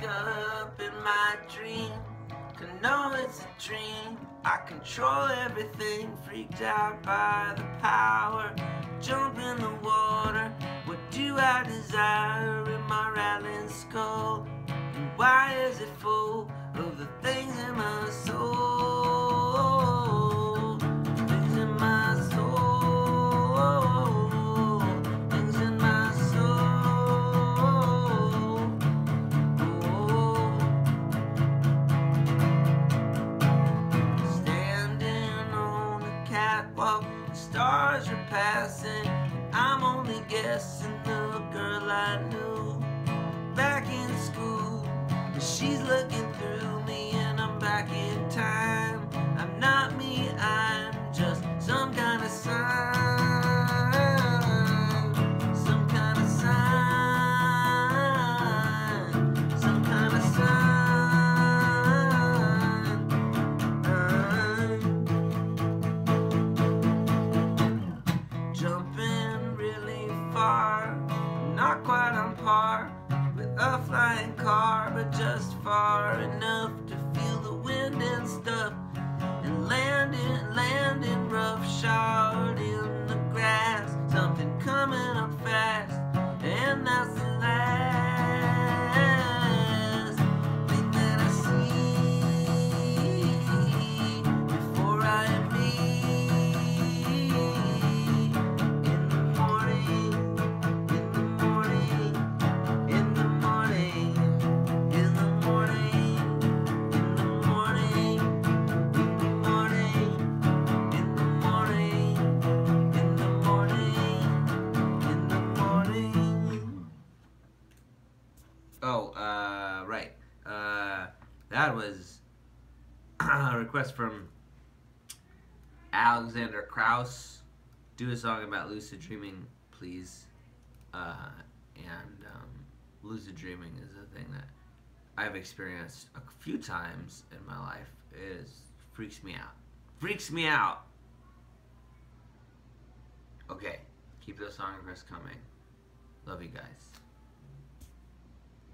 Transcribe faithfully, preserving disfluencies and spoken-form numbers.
wake up in my dream, can know it's a dream. I control everything, freaked out by the power. Jump in the water, what do I desire in my rattling skull? And why is it full of the things in my soul? Things in my soul, things in my soul. Oh. Standing on the catwalk, the stars are passing. I'm only guessing the girl I knew back in school. She's looking through me and I'm back in time. I'm not me, I'm just some kind of sign. Some kind of sign. Some kind of sign. uh. Jumping really far, not quite on par with a flying car, but just far enough to feel the wind and stuff, and landing, landing roughshod in the grass. Something coming up fast, and that's the last thing that I see before I am me. Oh, uh, right. Uh, that was a request from Alexander Krauss. Do a song about lucid dreaming, please. Uh, and um, lucid dreaming is a thing that I've experienced a few times in my life. It is, freaks me out. Freaks me out! Okay, keep those song requests coming. Love you guys.